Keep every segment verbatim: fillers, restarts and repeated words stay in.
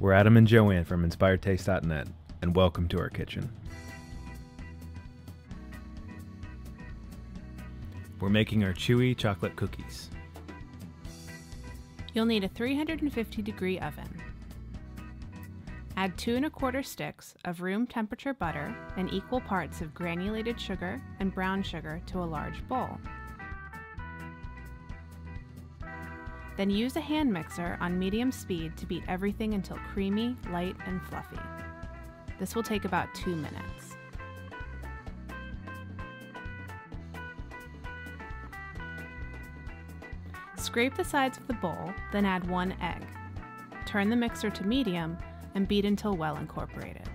We're Adam and Joanne from inspired taste dot net, and welcome to our kitchen. We're making our chewy chocolate cookies. You'll need a three hundred fifty degree oven. Add two and a quarter sticks of room temperature butter and equal parts of granulated sugar and brown sugar to a large bowl. Then use a hand mixer on medium speed to beat everything until creamy, light, and fluffy. This will take about two minutes. Scrape the sides of the bowl, then add one egg. Turn the mixer to medium and beat until well incorporated.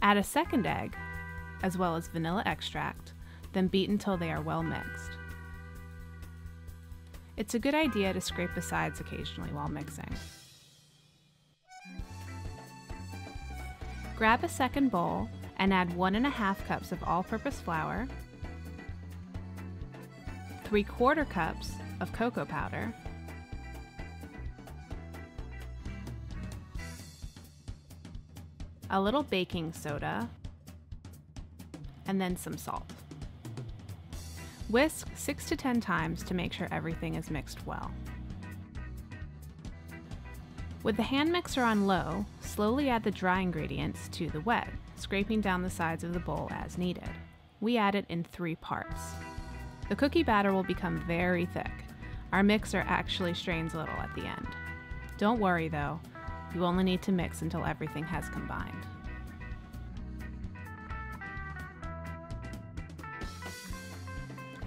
Add a second egg, as well as vanilla extract, then beat until they are well mixed. It's a good idea to scrape the sides occasionally while mixing. Grab a second bowl and add one and a half cups of all-purpose flour, three quarter cups of cocoa powder, a little baking soda, and then some salt. Whisk six to ten times to make sure everything is mixed well. With the hand mixer on low, slowly add the dry ingredients to the wet, scraping down the sides of the bowl as needed. We add it in three parts. The cookie batter will become very thick. Our mixer actually strains a little at the end. Don't worry though, you only need to mix until everything has combined.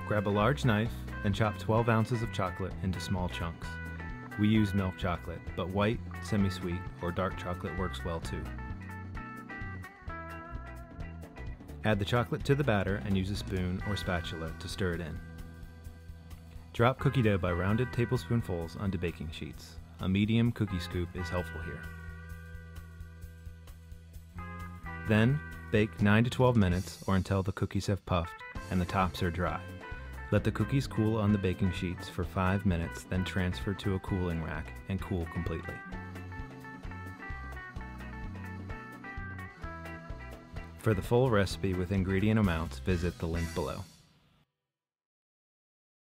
Grab a large knife and chop twelve ounces of chocolate into small chunks. We use milk chocolate, but white, semi-sweet, or dark chocolate works well too. Add the chocolate to the batter and use a spoon or spatula to stir it in. Drop cookie dough by rounded tablespoonfuls onto baking sheets. A medium cookie scoop is helpful here. Then, bake nine to twelve minutes or until the cookies have puffed and the tops are dry. Let the cookies cool on the baking sheets for five minutes, then transfer to a cooling rack and cool completely. For the full recipe with ingredient amounts, visit the link below.